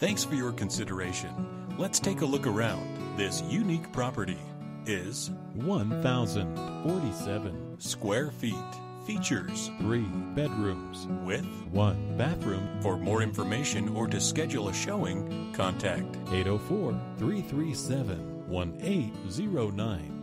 Thanks for your consideration. Let's take a look around. This unique property is 1,047 square feet. Features 3 bedrooms with 1 bathroom. For more information or to schedule a showing, contact 804-337-1809.